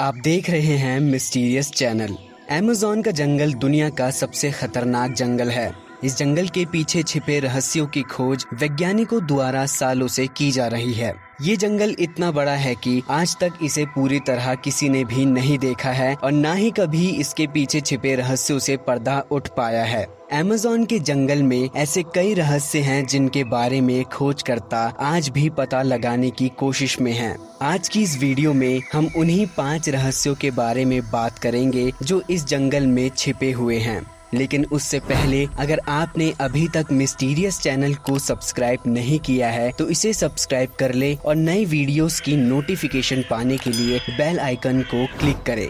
आप देख रहे हैं मिस्टीरियस चैनल। अमेज़न का जंगल दुनिया का सबसे खतरनाक जंगल है। इस जंगल के पीछे छिपे रहस्यों की खोज वैज्ञानिकों द्वारा सालों से की जा रही है। ये जंगल इतना बड़ा है कि आज तक इसे पूरी तरह किसी ने भी नहीं देखा है और ना ही कभी इसके पीछे छिपे रहस्यों से पर्दा उठ पाया है। अमेज़न के जंगल में ऐसे कई रहस्य हैं जिनके बारे में खोजकर्ता आज भी पता लगाने की कोशिश में हैं। आज की इस वीडियो में हम उन्हीं 5 रहस्यों के बारे में बात करेंगे जो इस जंगल में छिपे हुए हैं। लेकिन उससे पहले अगर आपने अभी तक मिस्टीरियस चैनल को सब्सक्राइब नहीं किया है तो इसे सब्सक्राइब कर ले और नई वीडियोस की नोटिफिकेशन पाने के लिए बेल आइकन को क्लिक करें।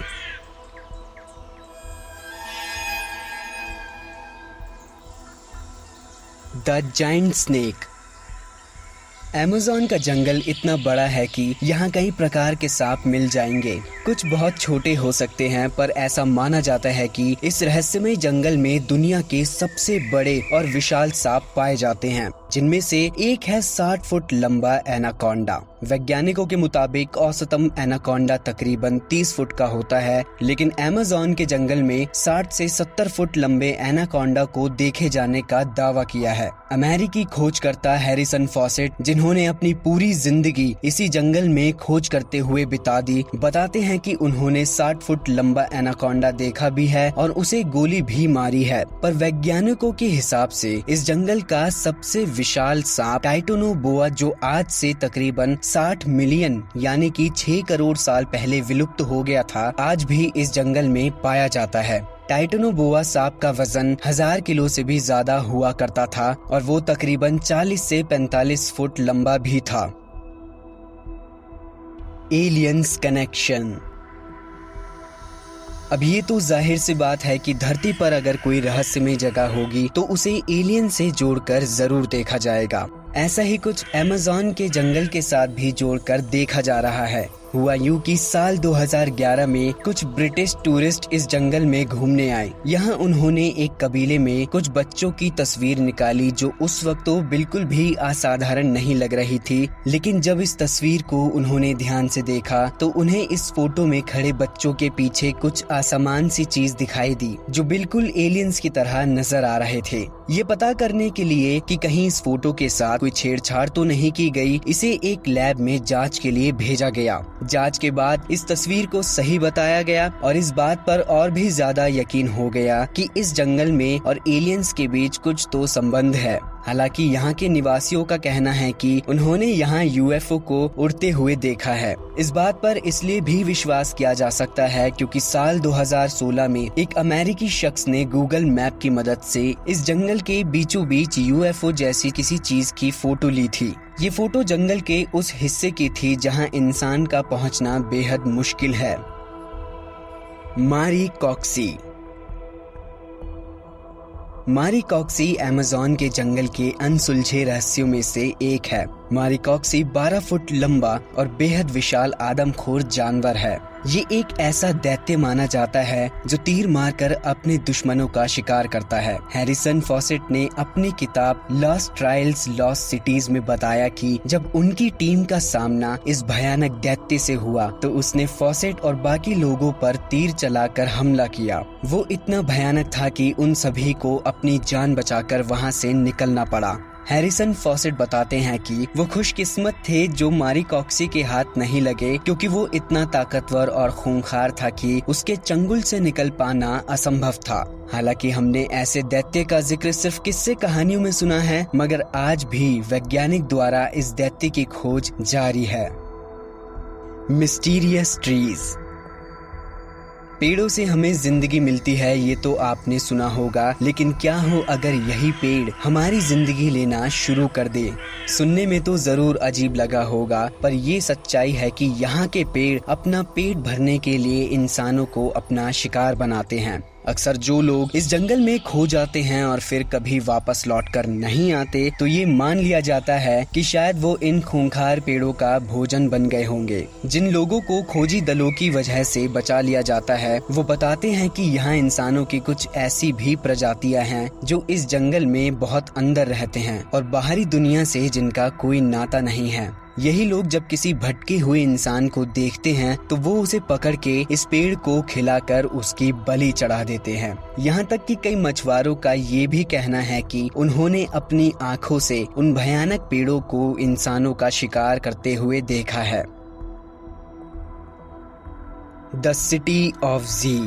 The giant snake. अमेज़न का जंगल इतना बड़ा है कि यहाँ कई प्रकार के सांप मिल जाएंगे। कुछ बहुत छोटे हो सकते हैं, पर ऐसा माना जाता है कि इस रहस्यमय जंगल में दुनिया के सबसे बड़े और विशाल सांप पाए जाते हैं, जिनमें से एक है 60 फुट लंबा एनाकोंडा। वैज्ञानिकों के मुताबिक औसतन एनाकोंडा तकरीबन 30 फुट का होता है, लेकिन अमेज़न के जंगल में 60 से 70 फुट लंबे एनाकोंडा को देखे जाने का दावा किया है। अमेरिकी खोजकर्ता हैरिसन फॉसेट, जिन्होंने अपनी पूरी जिंदगी इसी जंगल में खोज करते हुए बिता दी, बताते हैं कि उन्होंने 60 फुट लंबा एनाकोंडा देखा भी है और उसे गोली भी मारी है। पर वैज्ञानिकों के हिसाब से इस जंगल का सबसे विशाल सांप टाइटेनोबोआ, जो आज से तकरीबन 60 मिलियन यानी कि 6 करोड़ साल पहले विलुप्त हो गया था, आज भी इस जंगल में पाया जाता है। टाइटेनोबोआ सांप का वजन 1000 किलो से भी ज्यादा हुआ करता था और वो तकरीबन 40 से 45 फुट लंबा भी था। Aliens connection. अब ये तो जाहिर सी बात है कि धरती पर अगर कोई रहस्यमय जगह होगी तो उसे एलियन से जोड़कर जरूर देखा जाएगा। ऐसा ही कुछ अमेज़न के जंगल के साथ भी जोड़कर देखा जा रहा है। हुआ यूं कि साल 2011 में कुछ ब्रिटिश टूरिस्ट इस जंगल में घूमने आए। यहाँ उन्होंने एक कबीले में कुछ बच्चों की तस्वीर निकाली जो उस वक्त तो बिल्कुल भी असाधारण नहीं लग रही थी, लेकिन जब इस तस्वीर को उन्होंने ध्यान से देखा तो उन्हें इस फोटो में खड़े बच्चों के पीछे कुछ असामान्य सी चीज दिखाई दी जो बिल्कुल एलियंस की तरह नजर आ रहे थे। ये पता करने के लिए कि कहीं इस फोटो के साथ कोई छेड़छाड़ तो नहीं की गई, इसे एक लैब में जांच के लिए भेजा गया। जांच के बाद इस तस्वीर को सही बताया गया और इस बात पर और भी ज्यादा यकीन हो गया कि इस जंगल में और एलियंस के बीच कुछ तो संबंध है। हालांकि यहाँ के निवासियों का कहना है कि उन्होंने यहाँ यूएफओ को उड़ते हुए देखा है। इस बात पर इसलिए भी विश्वास किया जा सकता है क्योंकि साल 2016 में एक अमेरिकी शख्स ने गूगल मैप की मदद से इस जंगल के बीचों बीच यूएफओ जैसी किसी चीज की फोटो ली थी। ये फोटो जंगल के उस हिस्से की थी जहां इंसान का पहुंचना बेहद मुश्किल है। मैरीकॉक्सी। मैरीकॉक्सी अमेज़न के जंगल के अनसुलझे रहस्यों में से एक है। मैरीकॉक्सी 12 फुट लंबा और बेहद विशाल आदमखोर जानवर है। ये एक ऐसा दैत्य माना जाता है जो तीर मारकर अपने दुश्मनों का शिकार करता है। हैरिसन फॉसेट ने अपनी किताब लॉस्ट ट्रायल्स लॉस्ट सिटीज में बताया कि जब उनकी टीम का सामना इस भयानक दैत्य से हुआ तो उसने फॉसेट और बाकी लोगों पर तीर चलाकर हमला किया। वो इतना भयानक था कि उन सभी को अपनी जान बचाकर वहाँ से निकलना पड़ा। हैरिसन फॉसेट बताते हैं कि वो खुशकिस्मत थे जो मैरीकॉक्सी के हाथ नहीं लगे, क्योंकि वो इतना ताकतवर और खूंखार था कि उसके चंगुल से निकल पाना असंभव था। हालांकि हमने ऐसे दैत्य का जिक्र सिर्फ किस्से कहानियों में सुना है, मगर आज भी वैज्ञानिक द्वारा इस दैत्य की खोज जारी है। Mysterious trees. पेड़ों से हमें जिंदगी मिलती है, ये तो आपने सुना होगा, लेकिन क्या हो अगर यही पेड़ हमारी जिंदगी लेना शुरू कर दे। सुनने में तो जरूर अजीब लगा होगा, पर ये सच्चाई है कि यहाँ के पेड़ अपना पेट भरने के लिए इंसानों को अपना शिकार बनाते हैं। अक्सर जो लोग इस जंगल में खो जाते हैं और फिर कभी वापस लौटकर नहीं आते, तो ये मान लिया जाता है कि शायद वो इन खूंखार पेड़ों का भोजन बन गए होंगे। जिन लोगों को खोजी दलों की वजह से बचा लिया जाता है, वो बताते हैं कि यहाँ इंसानों की कुछ ऐसी भी प्रजातियां हैं जो इस जंगल में बहुत अंदर रहते हैं और बाहरी दुनिया से जिनका कोई नाता नहीं है। यही लोग जब किसी भटके हुए इंसान को देखते हैं तो वो उसे पकड़ के इस पेड़ को खिलाकर उसकी बलि चढ़ा देते हैं। यहाँ तक कि कई मछुआरों का ये भी कहना है कि उन्होंने अपनी आँखों से उन भयानक पेड़ों को इंसानों का शिकार करते हुए देखा है। The city of Z.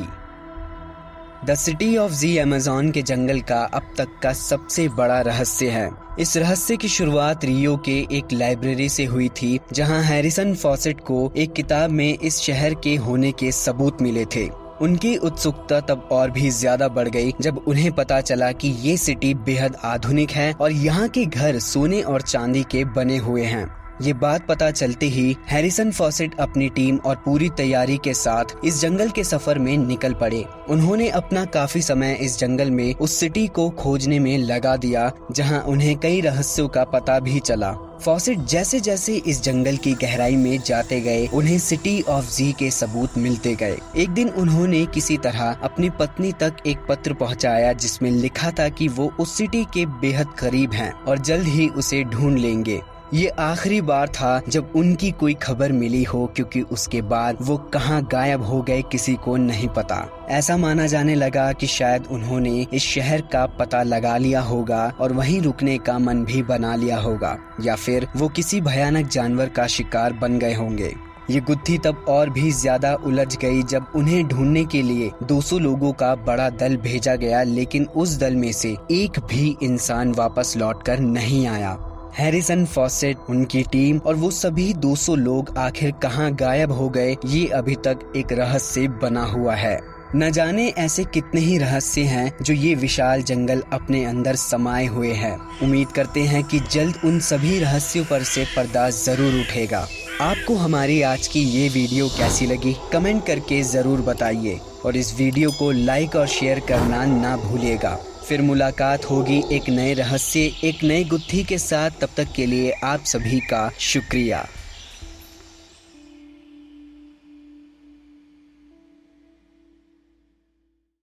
The city of Z Amazon के जंगल का अब तक का सबसे बड़ा रहस्य है। इस रहस्य की शुरुआत रियो के एक लाइब्रेरी से हुई थी, जहां हैरिसन फॉसेट को एक किताब में इस शहर के होने के सबूत मिले थे। उनकी उत्सुकता तब और भी ज्यादा बढ़ गई जब उन्हें पता चला कि ये सिटी बेहद आधुनिक है और यहाँ के घर सोने और चांदी के बने हुए हैं। ये बात पता चलते ही हैरिसन फॉसेट अपनी टीम और पूरी तैयारी के साथ इस जंगल के सफर में निकल पड़े। उन्होंने अपना काफी समय इस जंगल में उस सिटी को खोजने में लगा दिया, जहां उन्हें कई रहस्यों का पता भी चला। फॉसेट जैसे जैसे इस जंगल की गहराई में जाते गए, उन्हें सिटी ऑफ जी के सबूत मिलते गए। एक दिन उन्होंने किसी तरह अपनी पत्नी तक एक पत्र पहुंचाया, जिसमें लिखा था कि वो उस सिटी के बेहद करीब हैं और जल्द ही उसे ढूंढ लेंगे। ये आखिरी बार था जब उनकी कोई खबर मिली हो, क्योंकि उसके बाद वो कहाँ गायब हो गए किसी को नहीं पता। ऐसा माना जाने लगा कि शायद उन्होंने इस शहर का पता लगा लिया होगा और वहीं रुकने का मन भी बना लिया होगा, या फिर वो किसी भयानक जानवर का शिकार बन गए होंगे। ये गुत्थी तब और भी ज्यादा उलझ गई जब उन्हें ढूंढने के लिए 200 लोगों का बड़ा दल भेजा गया, लेकिन उस दल में से एक भी इंसान वापस लौट कर नहीं आया। हैरिसन फॉसेट, उनकी टीम और वो सभी 200 लोग आखिर कहाँ गायब हो गए, ये अभी तक एक रहस्य बना हुआ है। न जाने ऐसे कितने ही रहस्य हैं जो ये विशाल जंगल अपने अंदर समाये हुए हैं। उम्मीद करते हैं कि जल्द उन सभी रहस्यों पर से पर्दा जरूर उठेगा। आपको हमारी आज की ये वीडियो कैसी लगी, कमेंट करके जरूर बताइए और इस वीडियो को लाइक और शेयर करना ना भूलिएगा। फिर मुलाकात होगी एक नए रहस्य, एक नए गुत्थी के साथ। तब तक के लिए आप सभी का शुक्रिया।